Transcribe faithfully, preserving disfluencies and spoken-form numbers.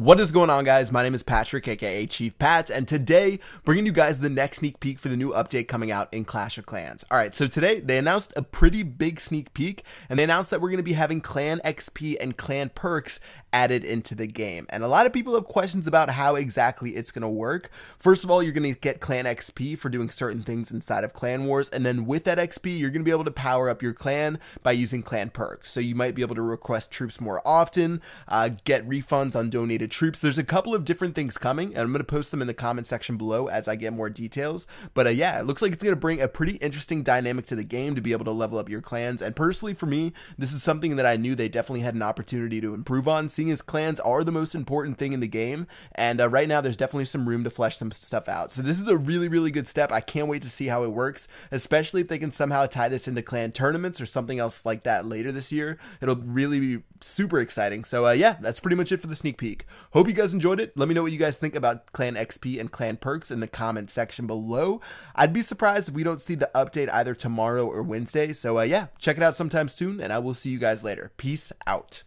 What is going on, guys? My name is Patrick, aka Chief Pat, and today bringing you guys the next sneak peek for the new update coming out in Clash of Clans. All right, so today they announced a pretty big sneak peek, and they announced that we're going to be having clan X P and clan perks added into the game. And a lot of people have questions about how exactly it's going to work. First of all, you're going to get clan X P for doing certain things inside of clan wars, and then with that X P, you're going to be able to power up your clan by using clan perks. So you might be able to request troops more often, uh, get refunds on donated troops. There's a couple of different things coming, and I'm going to post them in the comment section below as I get more details. But uh, yeah, it looks like it's going to bring a pretty interesting dynamic to the game to be able to level up your clans. And personally, for me, this is something that I knew they definitely had an opportunity to improve on, seeing as clans are the most important thing in the game. And uh, right now, there's definitely some room to flesh some stuff out. So this is a really, really good step. I can't wait to see how it works, especially if they can somehow tie this into clan tournaments or something else like that later this year. It'll really be super exciting. So uh, yeah, that's pretty much it for the sneak peek. Hope you guys enjoyed it. Let me know what you guys think about clan X P and clan perks in the comment section below. I'd be surprised if we don't see the update either tomorrow or Wednesday. So uh, yeah, check it out sometime soon, and I will see you guys later. Peace out.